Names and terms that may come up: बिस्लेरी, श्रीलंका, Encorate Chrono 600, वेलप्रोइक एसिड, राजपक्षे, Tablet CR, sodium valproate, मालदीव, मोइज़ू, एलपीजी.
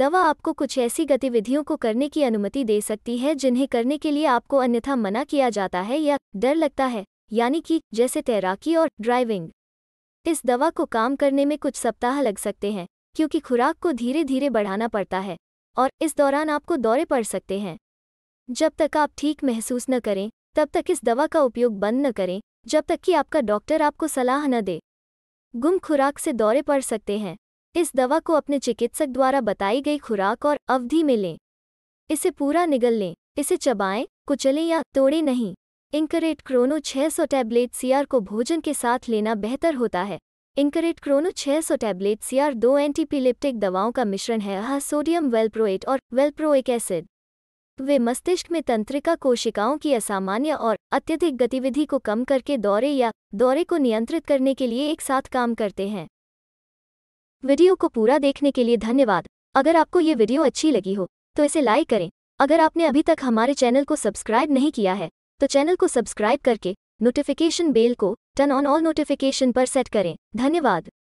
दवा आपको कुछ ऐसी गतिविधियों को करने की अनुमति दे सकती है जिन्हें करने के लिए आपको अन्यथा मना किया जाता है या डर लगता है, यानी कि जैसे तैराकी और ड्राइविंग। इस दवा को काम करने में कुछ सप्ताह लग सकते हैं क्योंकि खुराक को धीरे धीरे बढ़ाना पड़ता है और इस दौरान आपको दौरे पड़ सकते हैं। जब तक आप ठीक महसूस न करें तब तक इस दवा का उपयोग बंद न करें, जब तक कि आपका डॉक्टर आपको सलाह न दे। गुम खुराक से दौरे पड़ सकते हैं। इस दवा को अपने चिकित्सक द्वारा बताई गई खुराक और अवधि में लें। इसे पूरा निगल लें, इसे चबाएं, कुचलें या तोड़ें नहीं। एनकोरेट क्रोनो 600 टैबलेट सीआर को भोजन के साथ लेना बेहतर होता है। Encorate Chrono 600 tablet CR 2 antiepileptic दवाओं का मिश्रण है, सोडियम वेलप्रोएट और वेलप्रोइक एसिड। वे मस्तिष्क में तंत्रिका कोशिकाओं की असामान्य और अत्यधिक गतिविधि को कम करके दौरे या दौरे को नियंत्रित करने के लिए एक साथ काम करते हैं। वीडियो को पूरा देखने के लिए धन्यवाद। अगर आपको ये वीडियो अच्छी लगी हो तो इसे लाइक करें। अगर आपने अभी तक हमारे चैनल को सब्सक्राइब नहीं किया है तो चैनल को सब्सक्राइब करके नोटिफिकेशन बेल को टर्न ऑन ऑल नोटिफिकेशन पर सेट करें। धन्यवाद।